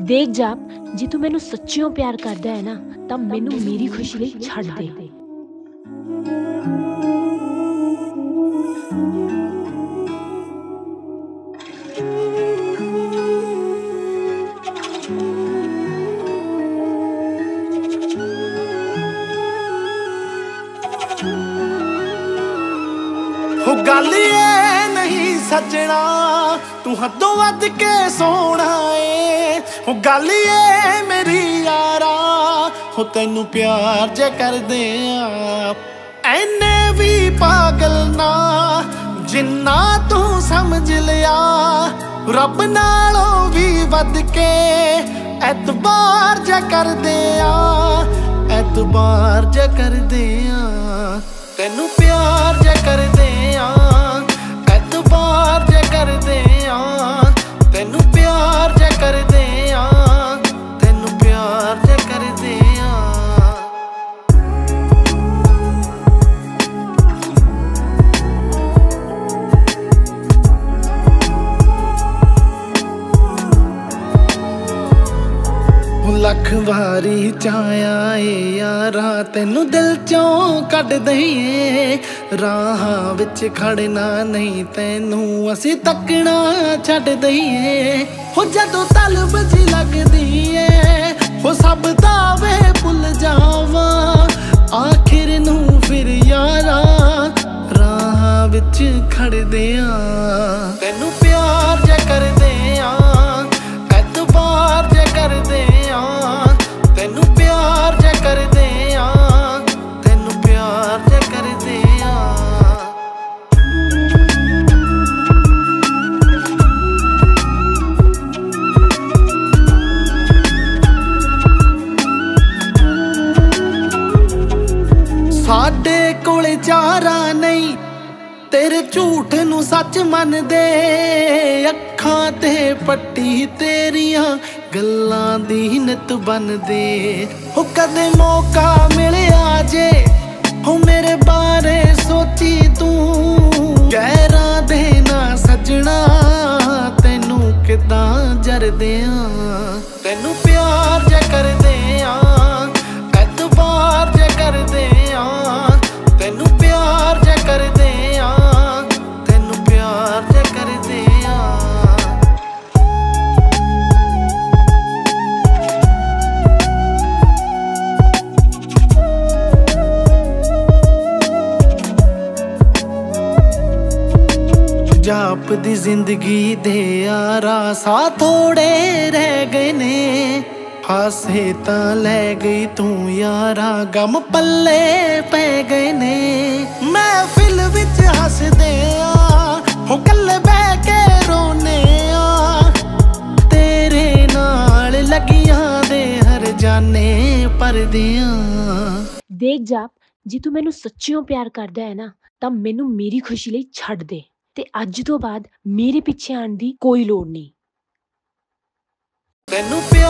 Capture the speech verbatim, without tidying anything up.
देख जाप जी तू मैनू सच्चियों प्यार करदा है ना तां मैनू मेरी खुशी लई छड़ दे। हो गल ये नहीं सजना तू हदों वध के सोना है। हो गल ये मेरी यारा हो तेनू प्यार जे कर दे ऐने भी पागल ना जिन्ना तू समझ लिया रब नालों भी वध के एतबार जे कर दे एतबार जे कर दे तेनू प्यार जे कर दे एतबार जे कर दे तेनू प्यार जे कर दे तेनू प्यार जे कर दे। लख वारी चाया ए यारा तेनू दिल चों कढ दईए राह विच खड़ना नहीं तेनू असी तकना छड़ दईए। हो जदों तलब जी लगदी ए हो सब दावे भुल जावा आखिर नू फिर यारा राह विच खड़ दिया तेनू प्यार जे कर दिया एतबार जे कर दे तेनू प्यार जे कर दे तेनू प्यार जे कर दे। साडे कोल जारा नहीं तेरे झूठ नू सच मन दे अखां ते पट्टी तेरियां गल्लां दी हिनत बन दे। हो कदे मौका मिलिया जे हो मेरे बारे सोची तू गैरा देना सजना तेनू किदां जर देयां तेनू प्यार जे कर देयां एतबार जे कर देयां तेनू प्यार जे कर देयां तेनू प्यार जे कर देयां। जाप दी जिंदगी दे यारा सा थोड़े रह गए ने फासे तां लै गई तू यारा गम पल्ले पै गए ने। महफिल विच हसदे आ हो कल्ले बह के रोने आ तेरे नाल लगियां दे हर जाने परदियां। देख जाप जी तू मैनू सच्चियों प्यार करदा है ना तां मैनू मेरी खुशी लई छड़ दे ते अज तो बाद मेरे पिछे आने की कोई लोड़ नहीं।